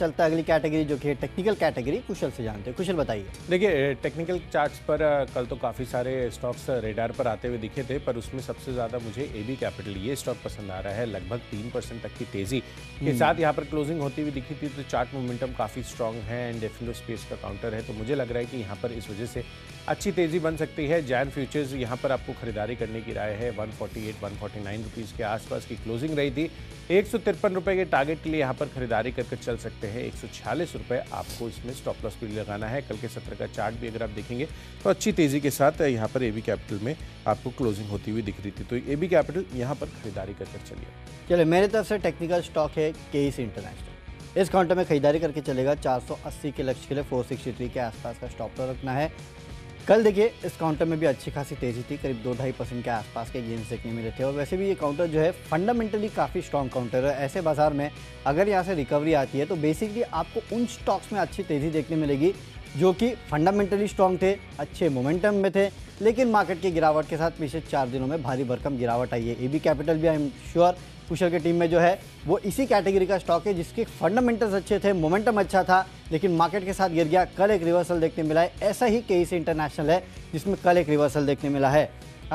चलता है अगली कैटेगरी जो कि है टेक्निकल कैटेगरी। कुशल से जानते हैं, कुशल बताइए। देखिए टेक्निकल चार्ट्स पर कल तो काफ़ी सारे स्टॉक्स रेडार पर आते हुए दिखे थे, पर उसमें सबसे ज़्यादा मुझे एबी कैपिटल ये स्टॉक पसंद आ रहा है। लगभग 3% तक की तेज़ी के साथ यहाँ पर क्लोजिंग होती हुई दिखी थी, तो चार्ट मोमेंटम काफ़ी स्ट्रॉन्ग है एंड फिलो स्पेस का काउंटर है, तो मुझे लग रहा है कि यहाँ पर इस वजह से अच्छी तेज़ी बन सकती है। जैन फ्यूचर्स यहाँ पर आपको खरीदारी करने की राय है। 148-149 रुपीज़ के आसपास की क्लोजिंग रही थी। 153 रुपये के टारगेट के लिए यहाँ पर खरीदारी करके चल सकते हैं। 146 रुपये आपको इसमें स्टॉप लॉस भी लगाना है। कल के सत्र का चार्ट भी अगर आप देखेंगे तो अच्छी तेज़ी के साथ यहाँ पर एबी कैपिटल में आपको क्लोजिंग होती हुई दिख रही थी, तो एबी कैपिटल यहाँ पर खरीदारी करके चलिए। चलिए मेरे तरफ से टेक्निकल स्टॉक है केएस इंटरनेशनल। इस काउंटर में खरीदारी करके चलेगा। 480 के लक्ष्य के लिए 463 के आसपास का स्टॉप रखना है। कल देखिए इस काउंटर में भी अच्छी खासी तेज़ी थी, करीब 2-2.5% के आसपास के गेंस देखने मिले थे। और वैसे भी ये काउंटर जो है फंडामेंटली काफ़ी स्ट्रॉन्ग काउंटर है। ऐसे बाजार में अगर यहाँ से रिकवरी आती है तो बेसिकली आपको उन स्टॉक्स में अच्छी तेज़ी देखने मिलेगी जो कि फंडामेंटली स्ट्रॉन्ग थे, अच्छे मोमेंटम में थे, लेकिन मार्केट की गिरावट के साथ पिछले 4 दिनों में भारी भरकम गिरावट आई है। एबी कैपिटल भी आई एम श्योर कुशल की टीम में जो है वो इसी कैटेगरी का स्टॉक है जिसके फंडामेंटल्स अच्छे थे, मोमेंटम अच्छा था, लेकिन मार्केट के साथ गिर गया। कल एक रिवर्सल देखने मिला है। ऐसा ही केएस इंटरनेशनल है जिसमें कल एक रिवर्सल देखने मिला है।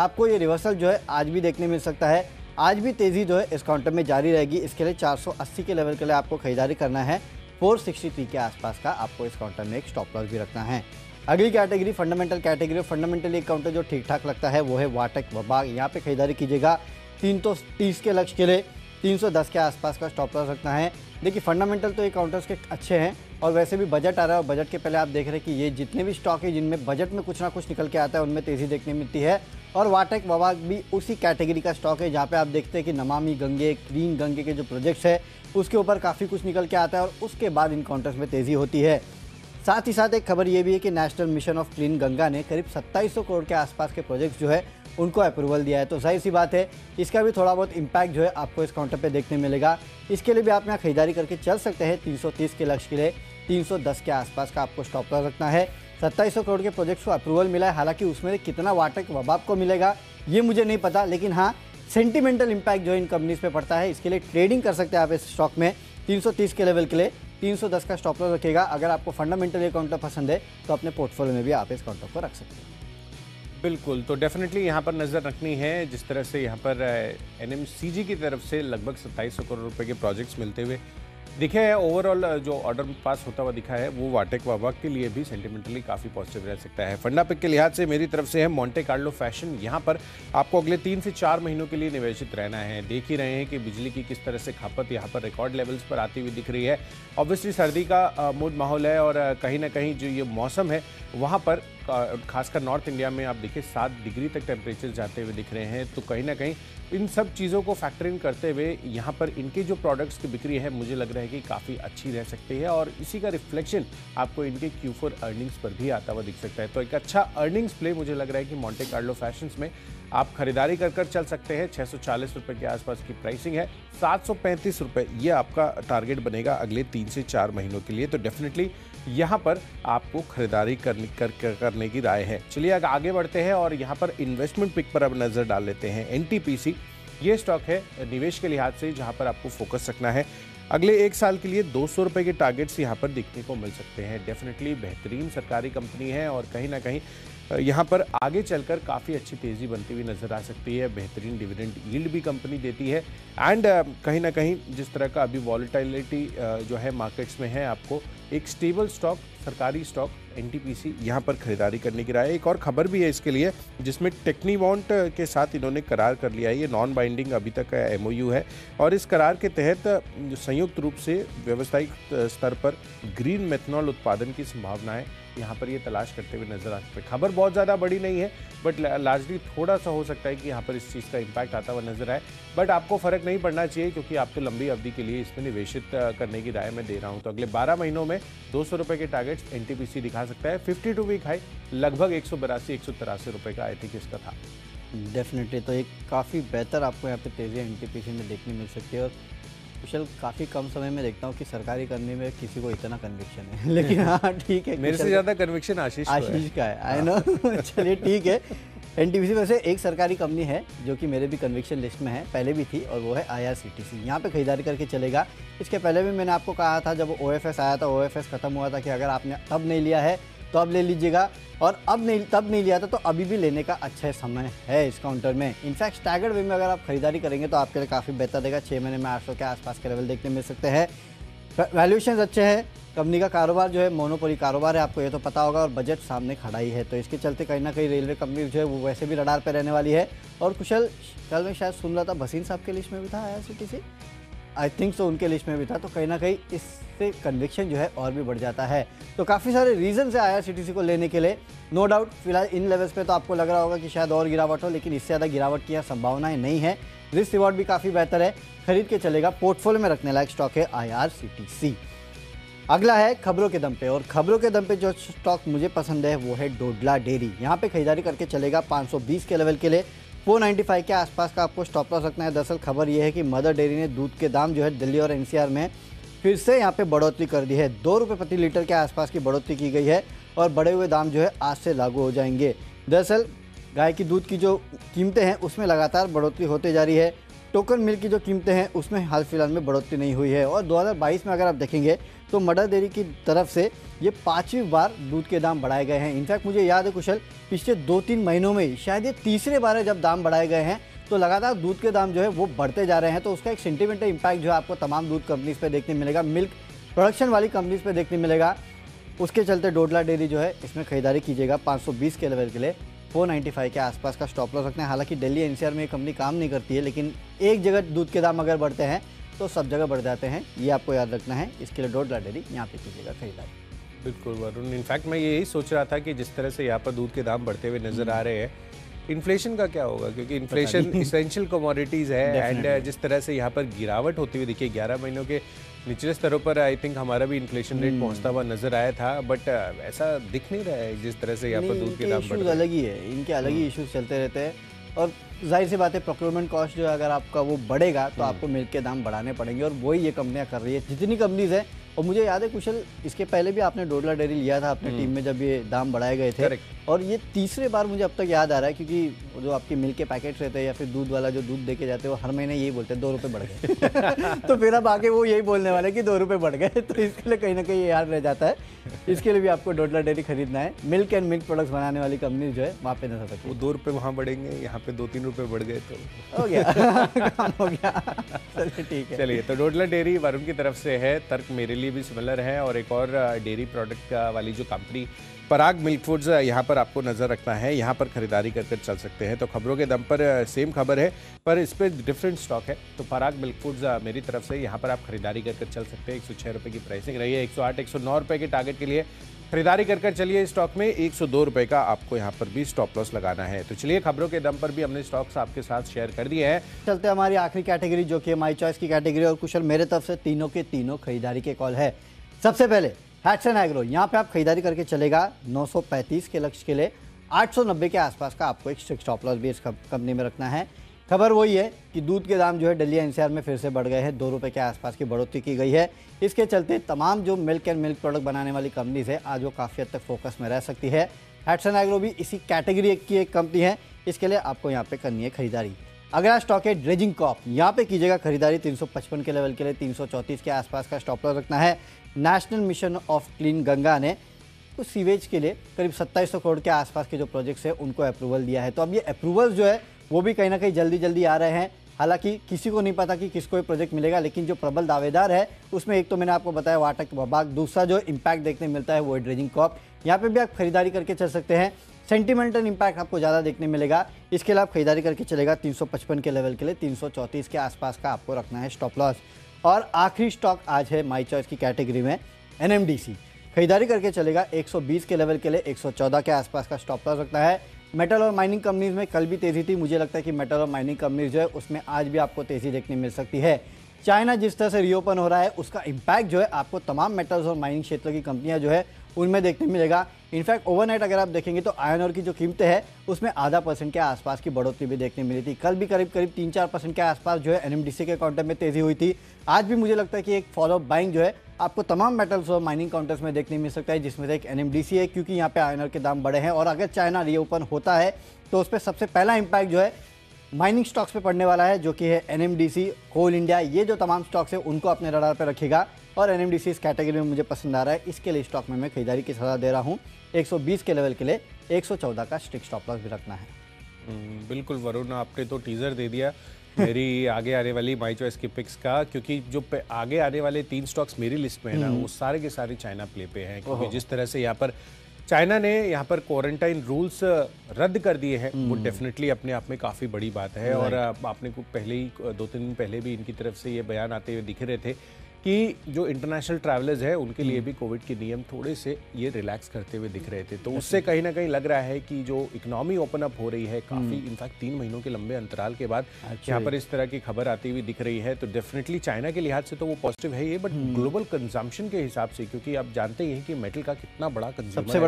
आपको ये रिवर्सल जो है आज भी देखने मिल सकता है। आज भी तेज़ी जो है इस काउंटर में जारी रहेगी। इसके लिए 480 के लेवल के लिए आपको खरीदारी करना है। 463 के आसपास का आपको इस काउंटर में एक स्टॉप लॉस भी रखना है। अगली कैटेगरी फंडामेंटल कैटेगरी। फंडामेंटली एक काउंटर जो ठीक ठाक लगता है वो है वाटेक वबाग। यहाँ पे खरीदारी कीजिएगा। 330 के लक्ष्य के लिए 310 के आसपास का स्टॉप लॉस रखना है। देखिए फंडामेंटल तो ये काउंटर्स के अच्छे हैं और वैसे भी बजट आ रहा है और बजट के पहले आप देख रहे हैं कि ये जितने भी स्टॉक है जिनमें बजट में कुछ ना कुछ निकल के आता है उनमें तेज़ी देखने मिलती है। और वाटेक वबाग भी उसी कैटेगरी का स्टॉक है जहाँ पे आप देखते हैं कि नमामि गंगे, क्लीन गंगे के जो प्रोजेक्ट्स है उसके ऊपर काफ़ी कुछ निकल के आता है और उसके बाद इन काउंटर्स में तेज़ी होती है। साथ ही साथ एक खबर ये भी है कि national mission of clean Ganga ने करीब 2700 करोड़ के आसपास के प्रोजेक्ट्स जो है उनको अप्रूवल दिया है, तो जाहिर सी बात है इसका भी थोड़ा बहुत इम्पैक्ट जो है आपको इस काउंटर पे देखने मिलेगा। इसके लिए भी आप यहाँ खरीदारी करके चल सकते हैं। 330 के लक्ष्य के लिए 310 के आसपास का आपको स्टॉप लॉस रखना है। 2700 करोड़ के प्रोजेक्ट्स को अप्रूवल मिला है, हालांकि उसमें कितना वाटेक वबाग को मिलेगा ये मुझे नहीं पता, लेकिन हाँ सेंटिमेंटल इम्पैक्ट जो इन कंपनीज पर पड़ता है। इसके लिए ट्रेडिंग कर सकते हैं आप इस स्टॉक में। 330 के लेवल के लिए 310 का स्टॉप लॉस रखेगा। अगर आपको फंडामेंटल ये काउंटर पसंद है तो अपने पोर्टफोलियो में भी आप इस काउंटर को रख सकते हैं। बिल्कुल, तो डेफिनेटली यहाँ पर नज़र रखनी है। जिस तरह से यहाँ पर एनएमसीजी की तरफ से लगभग 2700 करोड़ रुपए के प्रोजेक्ट्स मिलते हुए दिखे हैं। ओवरऑल जो ऑर्डर पास होता हुआ दिखा है वो वाटेक वबाग के लिए भी सेंटिमेंटली काफ़ी पॉजिटिव रह सकता है। फंडा पिक के लिहाज से मेरी तरफ से है मोंटे कार्लो फैशन। यहाँ पर आपको अगले 3 से 4 महीनों के लिए निवेशित रहना है। देख ही रहे हैं कि बिजली की किस तरह से खपत यहाँ पर रिकॉर्ड लेवल्स पर आती हुई दिख रही है। ऑब्वियसली सर्दी का मूड माहौल है और कहीं ना कहीं जो ये मौसम है वहाँ पर खासकर नॉर्थ इंडिया में आप देखिए 7 डिग्री तक टेम्परेचर जाते हुए दिख रहे हैं, तो कहीं ना कहीं इन सब चीज़ों को फैक्टर इन करते हुए यहाँ पर इनके जो प्रोडक्ट्स की बिक्री है मुझे लग रहा है कि काफ़ी अच्छी रह सकती है और इसी का रिफ्लेक्शन आपको इनके Q4 अर्निंग्स पर भी आता हुआ दिख सकता है। तो एक अच्छा अर्निंग्स प्ले मुझे लग रहा है कि मोंटे कार्लो फैशंस में आप खरीदारी कर कर चल सकते हैं। 640 रुपये के आसपास की प्राइसिंग है। 735 रुपये ये आपका टारगेट बनेगा अगले 3 से 4 महीनों के लिए, तो डेफिनेटली यहाँ पर आपको खरीदारी करने की राय है। चलिए आगे बढ़ते हैं और यहाँ पर इन्वेस्टमेंट पिक पर अब नज़र डाल लेते हैं। NTPC ये स्टॉक है निवेश के लिहाज से जहाँ पर आपको फोकस रखना है। अगले 1 साल के लिए 200 रुपये के टारगेट्स यहाँ पर देखने को मिल सकते हैं। डेफिनेटली बेहतरीन सरकारी कंपनी है और कहीं ना कहीं यहाँ पर आगे चलकर काफ़ी अच्छी तेज़ी बनती हुई नज़र आ सकती है। बेहतरीन डिविडेंड यील्ड भी कंपनी देती है एंड कहीं ना कहीं जिस तरह का अभी वॉलेटिलिटी जो है मार्केट्स में है आपको एक स्टेबल स्टॉक सरकारी स्टॉक NTPC यहाँ पर खरीदारी करने की राय है। एक और खबर भी है इसके लिए जिसमें टेक्नीवांट के साथ इन्होंने करार कर लिया है। ये नॉन बाइंडिंग अभी तक का MOU है और इस करार के तहत संयुक्त रूप से व्यावसायिक स्तर पर ग्रीन मेथनॉल उत्पादन की संभावनाएँ यहाँ पर ये तलाश करते हुए नजर आ सकते हैं। खबर बहुत ज़्यादा बड़ी नहीं है बट लार्जली थोड़ा सा हो सकता है कि यहाँ पर इस चीज़ का इम्पैक्ट आता हुआ नजर आए, बट आपको फ़र्क नहीं पड़ना चाहिए क्योंकि आप तो लंबी अवधि के लिए इसमें निवेशित करने की राय मैं दे रहा हूँ। तो अगले 12 महीनों में 200 रुपये के टारगेट्स NTPC दिखा सकता है। 52 वीक हाई लगभग 182-183 रुपये का आई थिंक इसका था। डेफिनेटली तो एक काफ़ी बेहतर आपको यहाँ पर तेज़ी NTPC में देखने मिल सकती है। और कुशल काफ़ी कम समय में देखता हूँ कि सरकारी करने में किसी को इतना कन्विक्शन है, लेकिन हाँ ठीक है मेरे से ज़्यादा कन्विक्शन आशीष का है। आई नो चलिए ठीक है एनटीपीसी वैसे एक सरकारी कंपनी है जो कि मेरे भी कन्विक्शन लिस्ट में है, पहले भी थी, और वो है आईआरसीटीसी। यहाँ पे खरीदारी करके चलेगा। इसके पहले भी मैंने आपको कहा था जब ओएफएस आया था, ओएफएस खत्म हुआ था, कि अगर आपने तब नहीं लिया है तो अब ले लीजिएगा, और अब नहीं तब नहीं लिया था तो अभी भी लेने का अच्छा समय है इस काउंटर में। इनफैक्ट स्टैगर्ड वे में अगर आप खरीदारी करेंगे तो आपके लिए काफ़ी बेहतर रहेगा। 6 महीने में 800 के आसपास के लेवल देखने मिल सकते हैं। वैल्यूएशन अच्छे हैं, कंपनी का कारोबार जो है मोनोपोली कारोबार है, आपको ये तो पता होगा, और बजट सामने खड़ा ही है, तो इसके चलते कहीं ना कहीं रेलवे कंपनी जो है वो वैसे भी रडार पे रहने वाली है। और कुशल, कल मैं शायद सुन रहा था भसीन साहब के लिस्ट में भी था आईआरसीटीसी, आई थिंक सो उनके लिस्ट में भी था, तो कहीं ना कहीं इससे कन्विक्शन जो है और भी बढ़ जाता है। तो काफ़ी सारे रीजंस है आईआरसीटीसी को लेने के लिए, नो डाउट। फिलहाल इन लेवल्स पे तो आपको लग रहा होगा कि शायद और गिरावट हो, लेकिन इससे ज़्यादा गिरावट की यहाँ संभावनाएं नहीं है। रिस्क रिवॉर्ड भी काफ़ी बेहतर है, खरीद के चलेगा, पोर्टफोलियो में रखने लायक स्टॉक है आईआरसीटीसी। अगला है खबरों के दम पे, और खबरों के दम पे जो स्टॉक मुझे पसंद है वो है डोडला डेयरी। यहाँ पे खरीदारी करके चलेगा 520 के लेवल के लिए, 495 के आसपास का आपको स्टॉप लॉस रखना है। दरअसल खबर यह है कि मदर डेयरी ने दूध के दाम जो है दिल्ली और एनसीआर में फिर से यहाँ पे बढ़ोतरी कर दी है। 2 रुपये प्रति लीटर के आसपास की बढ़ोतरी की गई है, और बढ़े हुए दाम जो है आज से लागू हो जाएंगे। दरअसल गाय की दूध की जो कीमतें हैं उसमें लगातार बढ़ोतरी होते जा रही है। टोकन मिल्क की जो कीमतें हैं उसमें हाल फिलहाल में बढ़ोतरी नहीं हुई है, और 2022 में अगर आप देखेंगे तो मदर डेयरी की तरफ से ये 5वीं बार दूध के दाम बढ़ाए गए हैं। इनफैक्ट मुझे याद है कुशल, पिछले 2-3 महीनों में ही शायद ये तीसरे बार है जब दाम बढ़ाए गए हैं, तो लगातार दूध के दाम जो है वो बढ़ते जा रहे हैं। तो उसका एक सेंटिमेंटल इम्पैक्ट जो है आपको तमाम दूध कंपनीज पर देखने मिलेगा, मिल्क प्रोडक्शन वाली कंपनीज पर देखने मिलेगा। उसके चलते डोडला डेयरी जो है इसमें खरीदारी कीजिएगा 520 के लेवल के लिए, 495 के आसपास का स्टॉप लॉस रखते हैं। हालांकि दिल्ली एनसीआर में ये कंपनी काम नहीं करती है, लेकिन एक जगह दूध के दाम अगर बढ़ते हैं तो सब जगह बढ़ जाते हैं, ये आपको याद रखना है। इसके लिए डोडला डेयरी यहाँ पे कीजिएगा खरीदारी। बिल्कुल वरुण, इनफैक्ट मैं यही सोच रहा था कि जिस तरह से यहाँ पर दूध के दाम बढ़ते हुए नजर आ रहे हैं, इन्फ्लेशन का क्या होगा, क्योंकि इन्फ्लेशन इसेंशियल कमोडिटीज़ है, एंड जिस तरह से यहाँ पर गिरावट होती हुई दिखी, 11 महीनों के निचले स्तरों पर आई थिंक हमारा भी इन्फ्लेशन रेट पहुंचता हुआ नजर आया था, बट ऐसा दिख नहीं रहा है जिस तरह से यहाँ पर दूध के दाम बढ़ रहे हैं। अलग ही है, इनके अलग ही इश्यूज चलते रहते हैं, और जाहिर सी बात है प्रोक्योरमेंट कॉस्ट जो है अगर आपका वो बढ़ेगा तो आपको मिल्क के दाम बढ़ाने पड़ेंगे, और वही ये कंपनियाँ कर रही है, जितनी कंपनीज हैं। और मुझे याद है कुशल, इसके पहले भी आपने डोडला डेयरी लिया था अपने टीम में जब ये दाम बढ़ाए गए थे, और ये तीसरे बार मुझे अब तक याद आ रहा है, क्योंकि जो आपके मिल्क के पैकेट्स रहते हैं या फिर दूध वाला जो दूध देके जाते हैं वो हर महीने यही बोलते हैं 2 रुपये बढ़ गए तो फिर अब आगे वो यही बोलने वाले कि 2 रुपये बढ़ गए, तो इसके लिए कहीं ना कहीं ये याद रह जाता है। इसके लिए भी आपको डोडला डेयरी खरीदना है, मिल्क एंड मिल्क प्रोडक्ट्स बनाने वाली कंपनी जो है वहाँ पे नजर सकती है। 2 रुपये वहाँ बढ़ेंगे, यहाँ पे 2-3 रुपये बढ़ गए तो हो गया काम हो गया। चलिए ठीक है, चलिए तो डोडला डेयरी वरुण की तरफ से है, तर्क मेरे भी सिमिलर है। और एक और डेयरी प्रोडक्ट वाली जो कंपनी पराग मिल्क फूड्स, यहाँ पर आपको नजर रखना है, यहाँ पर खरीदारी कर कर चल सकते हैं। तो खबरों के दम पर सेम खबर है, पर इस पर डिफरेंट स्टॉक है। तो पराग मिल्क फूड्स मेरी तरफ से यहाँ पर आप खरीदारी कर कर चल सकते हैं। 106 रुपये की प्राइसिंग रही है, 108-109 रुपये के टारगेट के लिए खरीदारी कर कर चलिए। इस स्टॉक में 102 रुपये का आपको यहाँ पर भी स्टॉप लॉस लगाना है। तो चलिए, खबरों के दम पर भी हमने स्टॉक्स आपके साथ शेयर कर दिए हैं। चलते हमारी आखिरी कैटेगरी जो कि माई चॉइस की कैटेगरी, और कुशल मेरे तरफ से तीनों के तीनों खरीदारी के कॉल है। सबसे पहले हैटसन एग्रो, यहाँ पे आप खरीदारी करके चलेगा 935 के लक्ष्य के लिए, 890 के आसपास का आपको एक स्टॉप लॉस भी इस कंपनी में रखना है। खबर वही है कि दूध के दाम जो है दिल्ली एनसीआर में फिर से बढ़ गए हैं, 2 रुपये के आसपास की बढ़ोतरी की गई है। इसके चलते तमाम जो मिल्क एंड मिल्क प्रोडक्ट बनाने वाली कंपनीज है आज वो काफ़ी हद तक फोकस में रह सकती है। हैटसन एग्रो भी इसी कैटेगरी की एक कंपनी है, इसके लिए आपको यहाँ पे करनी है खरीदारी। अगला स्टॉक है ड्रेजिंग कॉप, यहाँ पे कीजिएगा खरीदारी 355 के लेवल के लिए, 334 के आसपास का स्टॉप लॉस रखना है। National mission of clean Ganga ने उस सीवेज के लिए करीब 2700 करोड़ के आसपास के जो प्रोजेक्ट्स हैं उनको अप्रूवल दिया है, तो अब ये अप्रूवल्स जो है वो भी कहीं ना कहीं जल्दी जल्दी आ रहे हैं। हालांकि किसी को नहीं पता कि किसको ये प्रोजेक्ट मिलेगा, लेकिन जो प्रबल दावेदार है उसमें एक तो मैंने आपको बताया वाटेक वबाग, दूसरा जो इम्पैक्ट देखने मिलता है वो है ड्रेजिंग कॉप। यहाँ पर भी आप खरीदारी करके चल सकते हैं, सेंटिमेंटल इम्पैक्ट आपको ज़्यादा देखने मिलेगा। इसके लिए आप खरीदारी करके चलेगा 355 के लेवल के लिए, 334 के आसपास का आपको रखना है स्टॉप लॉस। और आखिरी स्टॉक आज है माई चॉइस की कैटेगरी में एनएमडीसी, खरीदारी करके चलेगा 120 के लेवल के लिए, 114 के आसपास का स्टॉप लॉस रखना है। मेटल और माइनिंग कंपनीज में कल भी तेज़ी थी, मुझे लगता है कि मेटल और माइनिंग कंपनीज जो है उसमें आज भी आपको तेज़ी देखने मिल सकती है। चाइना जिस तरह से रीओपन हो रहा है उसका इम्पैक्ट जो है आपको तमाम मेटल्स और माइनिंग क्षेत्र की कंपनियाँ जो है उनमें देखने मिलेगा। इनफैक्ट ओवरनाइट अगर आप देखेंगे तो आयरन ओर की जो कीमतें हैं उसमें 0.5% के आसपास की बढ़ोतरी भी देखने मिली थी। कल भी करीब 3-4% के आसपास जो है एनएमडीसी के काउंटर में तेज़ी हुई थी। आज भी मुझे लगता है कि एक फॉलोअप बाइंग जो है आपको तमाम मेटल्स और माइनिंग काउंटर्स में देखने मिल सकता है, जिसमें से एक एनएमडीसी है, क्योंकि यहाँ पे आयरन के दाम बढ़े हैं और अगर चाइना रीओपन होता है तो उस पर सबसे पहला इम्पैक्ट जो है माइनिंग स्टॉक्स पे पड़ने वाला है, जो कि है एनएमडीसी, कोल इंडिया, ये जो तमाम स्टॉक्स है उनको अपने रडार पे रखेगा। और एनएमडीसी इस कैटेगरी में मुझे पसंद आ रहा है, इसके लिए स्टॉक में मैं खरीदारी की सलाह दे रहा हूँ। 120 के लेवल के लिए 114 का स्ट्रिक्ट स्टॉप लॉस भी रखना है। बिल्कुल वरुण, आपने तो टीजर दे दिया मेरी आगे आने वाली माई चॉइस की पिक्स का, क्योंकि जो आगे आने वाले 3 स्टॉक्स मेरी लिस्ट में है ना, वो सारे के सारे चाइना प्ले पे हैं, क्योंकि जिस तरह से यहाँ पर चाइना ने यहाँ पर क्वारंटाइन रूल्स रद्द कर दिए हैं, वो डेफिनेटली अपने आप में काफ़ी बड़ी बात है। और आपने को पहले ही 2-3 दिन पहले भी इनकी तरफ से ये बयान आते हुए दिखे रहे थे कि जो इंटरनेशनल ट्रैवलर्स हैं उनके लिए भी कोविड के नियम थोड़े से ये रिलैक्स करते हुए दिख रहे थे, तो उससे कहीं ना कहीं लग रहा है कि जो इकोनॉमी ओपन अप हो रही है काफ़ी, इनफैक्ट 3 महीनों के लंबे अंतराल के बाद यहाँ पर इस तरह की खबर आती हुई दिख रही है। तो डेफिनेटली चाइना के लिहाज से तो वो पॉजिटिव है ये, बट ग्लोबल कंजम्पशन के हिसाब से, क्योंकि आप जानते ही हैं कि मेटल का कितना बड़ा कंज्यूमर और सबसे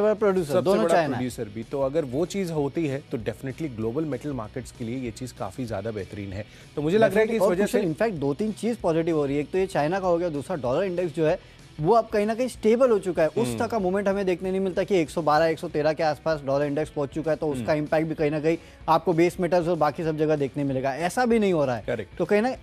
बड़ा प्रोड्यूसर भी, तो अगर वो चीज़ होती है तो डेफिनेटली ग्लोबल मेटल मार्केट्स के लिए ये चीज़ काफ़ी ज़्यादा बेहतरीन है। तो मुझे लग रहा है कि इस वजह से इनफैक्ट 2-3 चीज़ पॉजिटिव हो रही है। एक तो ये चाइना का हो गया, दूसरा डॉलर इंडेक्स जो है वो अब कहीं ना कहीं स्टेबल हो चुका है, उस तरह का मूवमेंट हमें देखने नहीं मिलता कि 112 113 के आसपास डॉलर इंडेक्स पहुंच चुका है, तो उसका इंपैक्ट भी कहीं ना कहीं आपको बेस मेटल्स और बाकी सब जगह देखने मिलेगा, ऐसा भी नहीं हो रहा है। Correct. तो कहीं ना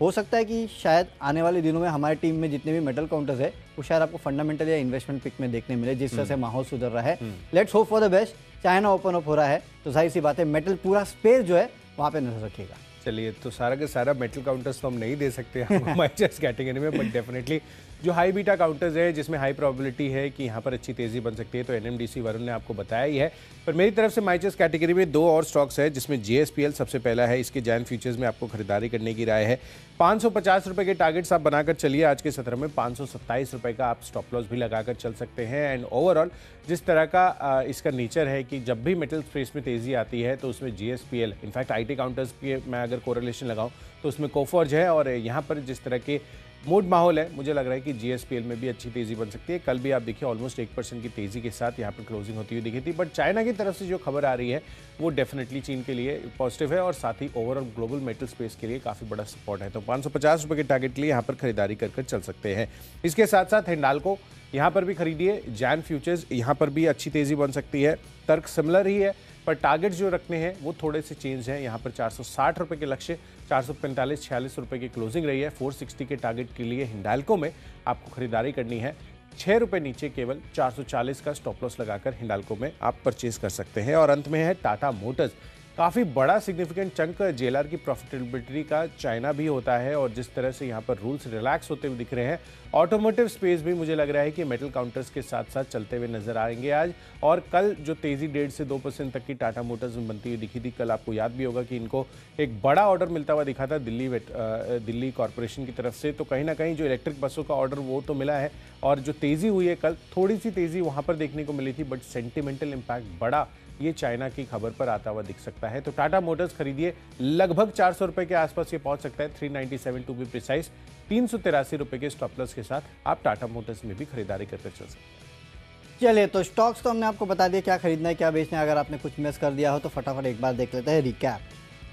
हो सकता है कि शायद आने वाले दिनों में हमारे टीम में जितने भी मेटल काउंटर्स है वो शायद आपको फंडामेंटल या इन्वेस्टमेंट पिक में देखने मिले, जिस तरह से माहौल सुधर रहा है। Let's hope for the best. China open up हो रहा है तो जाहिर सी बात है मेटल पूरा स्पेस जो है वहाँ पे नजर रखेगा। चलिए, तो सारा का सारा मेटल काउंटर्स तो हम नहीं दे सकते माइचर्स कैटेगरी में, बट डेफिनेटली जो हाई बीटा काउंटर्स है जिसमें हाई प्रोबेबिलिटी है कि यहाँ पर अच्छी तेजी बन सकती है, तो एनएमडीसी वरुण ने आपको बताया ही है। पर मेरी तरफ से माइचर्स कैटेगरी में 2 और स्टॉक्स है, जिसमें जीएसपीएल सबसे पहला है, इसके जैन फ्यूचर्स में आपको खरीदारी करने की राय है। 550 रुपये के टारगेट्स आप बनाकर चलिए, आज के सत्र में 527 रुपये का आप स्टॉप लॉस भी लगाकर चल सकते हैं। एंड ओवरऑल जिस तरह का इसका नेचर है कि जब भी मेटल स्पेस में तेजी आती है तो उसमें जीएसपीएल, इनफैक्ट आईटी काउंटर्स के मैं अगर कोरिलेशन लगाऊं तो उसमें कोफर्ज है, और यहाँ पर जिस तरह के मूड माहौल है मुझे लग रहा है कि जीएसपीएल में भी अच्छी तेजी बन सकती है। कल भी आप देखिए ऑलमोस्ट 1% की तेजी के साथ यहाँ पर क्लोजिंग होती हुई दिखी थी, बट चाइना की तरफ से जो खबर आ रही है वो डेफिनेटली चीन के लिए पॉजिटिव है और साथ ही ओवरऑल ग्लोबल मेटल स्पेस के लिए काफ़ी बड़ा सपोर्ट है। तो 550 रुपये के टारगेट के लिए यहाँ पर खरीदारी कर चल सकते हैं। इसके साथ साथ हिंडाल्को यहाँ पर भी खरीदिए, जैन फ्यूचर्स यहाँ पर भी अच्छी तेज़ी बन सकती है। तर्क सिमिलर ही है, पर टारगेट जो रखने हैं वो थोड़े से चेंज हैं। यहाँ पर 460 रुपये के लक्ष्य, 445-46 रुपये की क्लोजिंग रही है। 460 के टारगेट के लिए हिंडाल्को में आपको खरीदारी करनी है। 6 रुपये नीचे केवल 440 का स्टॉप लॉस लगाकर हिंडाल्को में आप परचेज कर सकते हैं। और अंत में है टाटा मोटर्स, काफ़ी बड़ा सिग्निफिकेंट चंक जेएलआर की प्रॉफिटेबिलिटी का चाइना भी होता है, और जिस तरह से यहाँ पर रूल्स रिलैक्स होते हुए दिख रहे हैं, ऑटोमोटिव स्पेस भी मुझे लग रहा है कि मेटल काउंटर्स के साथ साथ चलते हुए नजर आएंगे आज। और कल जो तेज़ी 1.5 से 2% तक की टाटा मोटर्स में बनती हुई दिखी थी, कल आपको याद भी होगा कि इनको एक बड़ा ऑर्डर मिलता हुआ दिखा था दिल्ली कॉरपोरेशन की तरफ से, तो कहीं ना कहीं जो इलेक्ट्रिक बसों का ऑर्डर वो तो मिला है, और जो तेज़ी हुई है कल थोड़ी सी तेज़ी वहाँ पर देखने को मिली थी, बट सेंटिमेंटल इम्पैक्ट बड़ा ये चाइना की खबर पर आता हुआ दिख सकता है। तो टाटा मोटर्स खरीदिए, लगभग 400 रुपए के आसपास ये पहुंच सकता है, 397 टू बी प्रिसाइज। 383 रुपए के स्टॉप लॉस के साथ आप टाटा मोटर्स में भी खरीदारी करते चल सकते हैं। चलिए, तो स्टॉक्स तो हमने आपको बता दिया क्या खरीदना है क्या बेचना है। अगर आपने कुछ मिस कर दिया हो तो फटाफट एक बार देख लेते हैं रिकैप।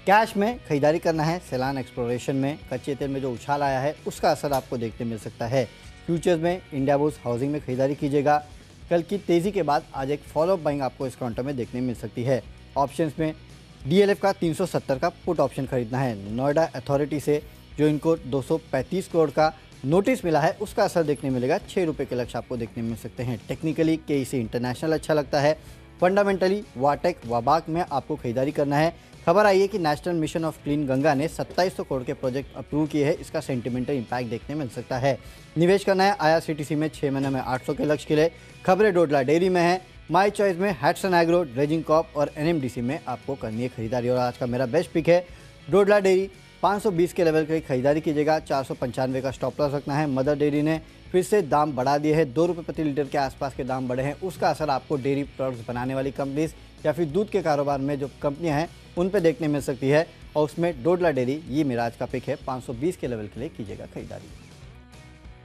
कैश में खरीदारी करना है, सेलान एक्सप्लोरेशन में कच्चे तेल में जो उछाल आया है उसका असर आपको देखने मिल सकता है। फ्यूचर्स में इंडिया बुल्स हाउसिंग में खरीदारी कीजिएगा, कल की तेज़ी के बाद आज एक फॉलोअप बाइंग आपको इस काउंटर में देखने मिल सकती है। ऑप्शंस में डीएलएफ का 370 का पुट ऑप्शन खरीदना है। नोएडा अथॉरिटी से जो इनको 235 करोड़ का नोटिस मिला है उसका असर देखने मिलेगा, 6 रुपये के लक्ष्य आपको देखने मिल सकते हैं। टेक्निकली केएस इंटरनेशनल अच्छा लगता है, फंडामेंटली वाटेक वाबाग में आपको खरीदारी करना है। खबर आई है कि national mission of clean Ganga ने 2700 करोड़ के प्रोजेक्ट अप्रूव किए हैं, इसका सेंटिमेंटल इंपैक्ट देखने मिल सकता है। निवेश करना है आईआरसीटीसी में 6 महीने में 800 के लक्ष्य के लिए। खबरें डोडला डेयरी में है, माई चॉइस में हैटसन एग्रो, ड्रेजिंग कॉप और एनएमडीसी में आपको करनी है खरीदारी। और आज का मेरा बेस्ट पिक है डोडला डेयरी, 520 के लेवल की खरीदारी कीजिएगा, 495 का स्टॉप लॉस रखना है। मदर डेयरी ने फिर से दाम बढ़ा दिए हैं, 2 रुपये प्रति लीटर के आसपास के दाम बढ़े हैं, उसका असर आपको डेयरी प्रोडक्ट्स बनाने वाली कंपनीज या फिर दूध के कारोबार में जो कंपनियां हैं उन पे देखने मिल सकती है, और उसमें डोडला डेयरी ये मेरा आज का पिक है, 520 के लेवल के लिए कीजिएगा खरीदारी।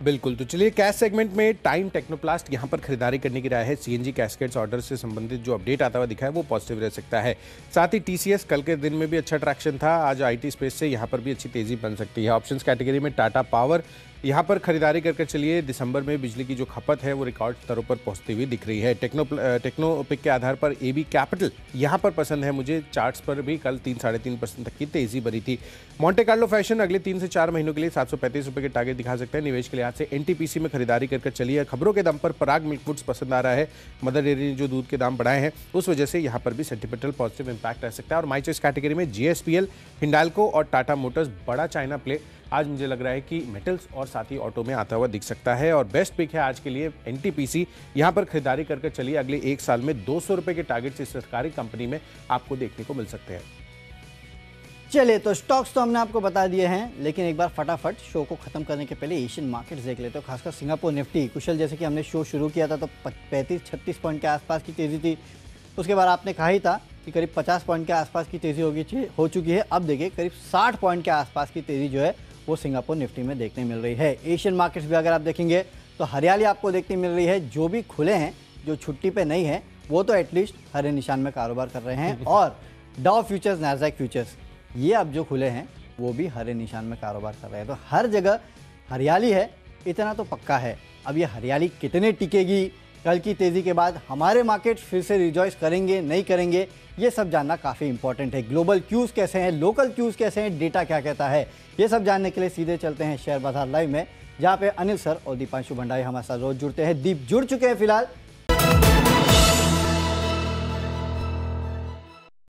बिल्कुल, तो चलिए कैश सेगमेंट में टाइम टेक्नोप्लास्ट यहाँ पर खरीदारी करने की राय है। सीएनजी कैस्केट्स ऑर्डर से संबंधित जो अपडेट आता हुआ दिखा है वो पॉजिटिव रह सकता है। साथ ही टीसीएस कल के दिन में भी अच्छा ट्रैक्शन था, आज आईटी स्पेस से यहाँ पर भी अच्छी तेजी बन सकती है। ऑप्शंस कैटेगरी में टाटा पावर यहाँ पर खरीदारी करके चलिए, दिसंबर में बिजली की जो खपत है वो रिकॉर्ड स्तरों पर पहुँचती हुई दिख रही है। टेक्नो पिक के आधार पर एबी कैपिटल यहाँ पर पसंद है मुझे, चार्ट्स पर भी कल 3-3.5% तक की तेजी बनी थी। मॉन्टे कार्लो फैशन अगले 3 से 4 महीनों के लिए 735 रुपये के टारगेट दिखा सकते हैं। निवेश के लिहाज से एनटीपीसी में खरीदारी करके चलिए। खबरों के दम पर पराग मिल्क फूड्स पसंद आ रहा है। मदर डेयरी ने जो दूध के दाम बढ़ाए हैं उस वजह से यहाँ पर भी सेंटिमेंटल पॉजिटिव इंपैक्ट रह सकता है। और माइचेस कैटेगरी में जीएसपीएल, हिंडाल्को और टाटा मोटर्स बड़ा चाइना प्ले आज मुझे लग रहा है कि मेटल्स और साथ ही ऑटो में आता हुआ दिख सकता है। और बेस्ट पिक है आज के लिए एनटीपीसी, यहाँ पर खरीदारी करके चलिए। अगले 1 साल में 200 रुपये के टारगेट इस सरकारी कंपनी में आपको देखने को मिल सकते हैं। चलिए, तो स्टॉक्स तो हमने आपको बता दिए हैं, लेकिन एक बार फटाफट शो को खत्म करने के पहले एशियन मार्केट्स देख लेते हैं, खासकर सिंगापुर निफ्टी। कुशल, जैसे कि हमने शो शुरू किया था तो 35-36 पॉइंट के आसपास की तेज़ी थी, उसके बाद आपने कहा ही था कि करीब 50 पॉइंट के आसपास की तेज़ी हो चुकी है। अब देखिए करीब 60 पॉइंट के आसपास की तेज़ी जो है वो सिंगापुर निफ्टी में देखने मिल रही है। एशियन मार्केट्स भी अगर आप देखेंगे तो हरियाली आपको देखने मिल रही है। जो भी खुले हैं, जो छुट्टी पर नहीं है, वो तो एटलीस्ट हरे निशान में कारोबार कर रहे हैं। और डाउ फ्यूचर्स, नैस्डैक फ्यूचर्स, ये अब जो खुले हैं वो भी हरे निशान में कारोबार कर रहे हैं। तो हर जगह हरियाली है, इतना तो पक्का है। अब ये हरियाली कितने टिकेगी, कल की तेज़ी के बाद हमारे मार्केट फिर से रिजॉइस करेंगे नहीं करेंगे, ये सब जानना काफ़ी इंपॉर्टेंट है। ग्लोबल क्यूज़ कैसे हैं, लोकल क्यूज़ कैसे हैं, डेटा क्या कहता है, ये सब जानने के लिए सीधे चलते हैं शेयर बाजार लाइव में, जहाँ पे अनिल सर और दीपांशु भंडारी हमारे साथ रोज जुड़ते हैं। दीप जुड़ चुके हैं फिलहाल,